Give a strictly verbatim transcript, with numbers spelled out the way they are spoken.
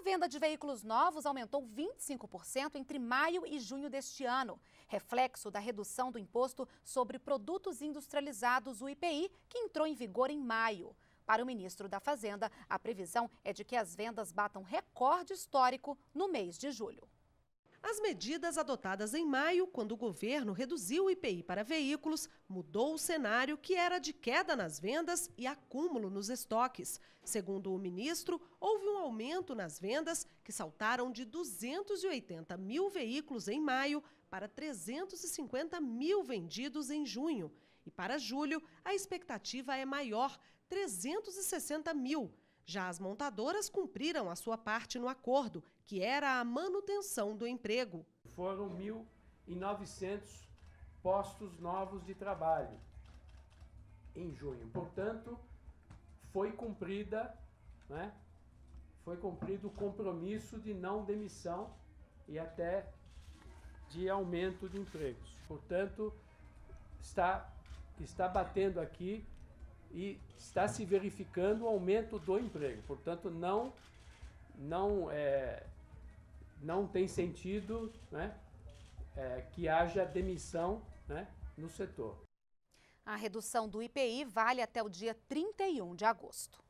A venda de veículos novos aumentou vinte e cinco por cento entre maio e junho deste ano, reflexo da redução do imposto sobre produtos industrializados, o I P I, que entrou em vigor em maio. Para o ministro da Fazenda, a previsão é de que as vendas batam recorde histórico no mês de julho. As medidas adotadas em maio, quando o governo reduziu o I P I para veículos, mudou o cenário que era de queda nas vendas e acúmulo nos estoques. Segundo o ministro, houve um aumento nas vendas que saltaram de duzentos e oitenta mil veículos em maio para trezentos e cinquenta mil vendidos em junho. E para julho, a expectativa é maior, trezentos e sessenta mil. Já as montadoras cumpriram a sua parte no acordo, que era a manutenção do emprego. Foram mil e novecentos postos novos de trabalho em junho. Portanto, foi cumprida, né, foi cumprido o compromisso de não demissão e até de aumento de empregos. Portanto, está, está batendo aqui e está se verificando o aumento do emprego. Portanto, não, não, é, não tem sentido, né, é, que haja demissão, né, no setor. A redução do I P I vale até o dia trinta e um de agosto.